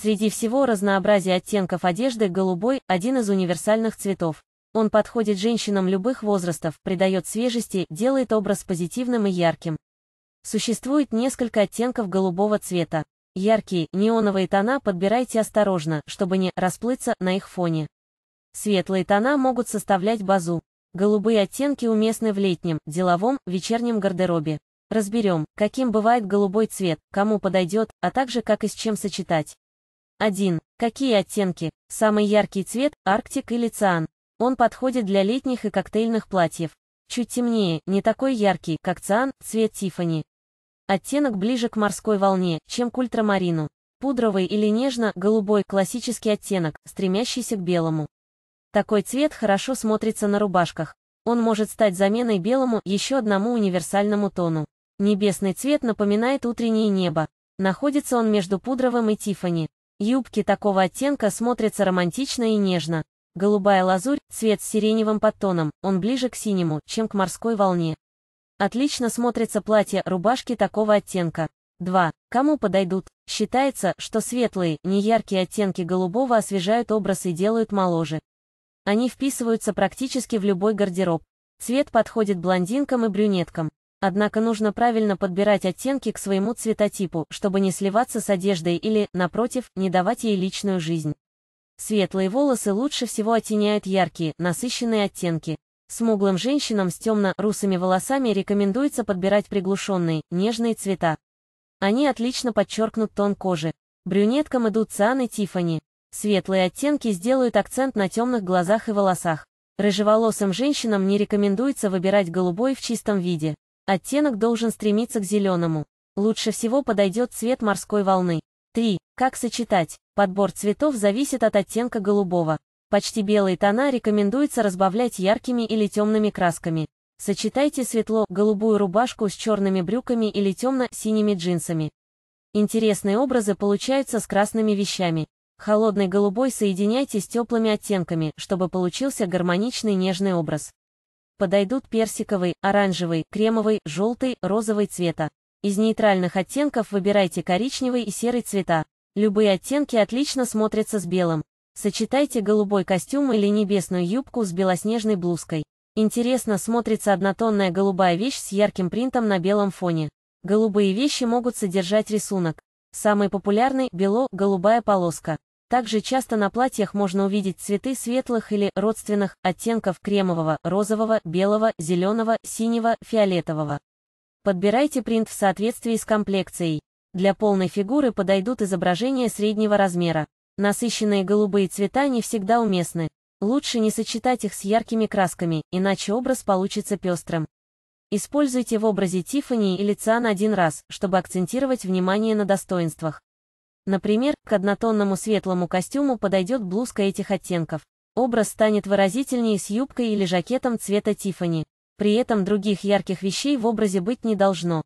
Среди всего разнообразия оттенков одежды голубой – один из универсальных цветов. Он подходит женщинам любых возрастов, придает свежести, делает образ позитивным и ярким. Существует несколько оттенков голубого цвета. Яркие, неоновые тона подбирайте осторожно, чтобы не расплыться на их фоне. Светлые тона могут составлять базу. Голубые оттенки уместны в летнем, деловом, вечернем гардеробе. Разберем, каким бывает голубой цвет, кому подойдет, а также как и с чем сочетать. 1. Какие оттенки? Самый яркий цвет – арктик или циан. Он подходит для летних и коктейльных платьев. Чуть темнее, не такой яркий, как циан, цвет Тиффани. Оттенок ближе к морской волне, чем к ультрамарину. Пудровый или нежно-голубой – классический оттенок, стремящийся к белому. Такой цвет хорошо смотрится на рубашках. Он может стать заменой белому еще одному универсальному тону. Небесный цвет напоминает утреннее небо. Находится он между пудровым и Тиффани. Юбки такого оттенка смотрятся романтично и нежно. Голубая лазурь, цвет с сиреневым подтоном, он ближе к синему, чем к морской волне. Отлично смотрятся платья, рубашки такого оттенка. 2. Кому подойдут? Считается, что светлые, неяркие оттенки голубого освежают образ и делают моложе. Они вписываются практически в любой гардероб. Цвет подходит блондинкам и брюнеткам. Однако нужно правильно подбирать оттенки к своему цветотипу, чтобы не сливаться с одеждой или, напротив, не давать ей личную жизнь. Светлые волосы лучше всего оттеняют яркие, насыщенные оттенки. Смуглым женщинам с темно-русыми волосами рекомендуется подбирать приглушенные, нежные цвета. Они отлично подчеркнут тон кожи. Брюнеткам идут циан и Тиффани. Светлые оттенки сделают акцент на темных глазах и волосах. Рыжеволосым женщинам не рекомендуется выбирать голубой в чистом виде. Оттенок должен стремиться к зеленому. Лучше всего подойдет цвет морской волны. 3. Как сочетать? Подбор цветов зависит от оттенка голубого. Почти белые тона рекомендуется разбавлять яркими или темными красками. Сочетайте светло-голубую рубашку с черными брюками или темно-синими джинсами. Интересные образы получаются с красными вещами. Холодный голубой соединяйте с теплыми оттенками, чтобы получился гармоничный нежный образ. Подойдут персиковый, оранжевый, кремовый, желтый, розовый цвета. Из нейтральных оттенков выбирайте коричневый и серый цвета. Любые оттенки отлично смотрятся с белым. Сочетайте голубой костюм или небесную юбку с белоснежной блузкой. Интересно смотрится однотонная голубая вещь с ярким принтом на белом фоне. Голубые вещи могут содержать рисунок. Самый популярный – бело-голубая полоска. Также часто на платьях можно увидеть цветы светлых или родственных оттенков кремового, розового, белого, зеленого, синего, фиолетового. Подбирайте принт в соответствии с комплекцией. Для полной фигуры подойдут изображения среднего размера. Насыщенные голубые цвета не всегда уместны. Лучше не сочетать их с яркими красками, иначе образ получится пестрым. Используйте в образе Тиффани или циан один раз, чтобы акцентировать внимание на достоинствах. Например, к однотонному светлому костюму подойдет блузка этих оттенков. Образ станет выразительнее с юбкой или жакетом цвета Тиффани. При этом других ярких вещей в образе быть не должно.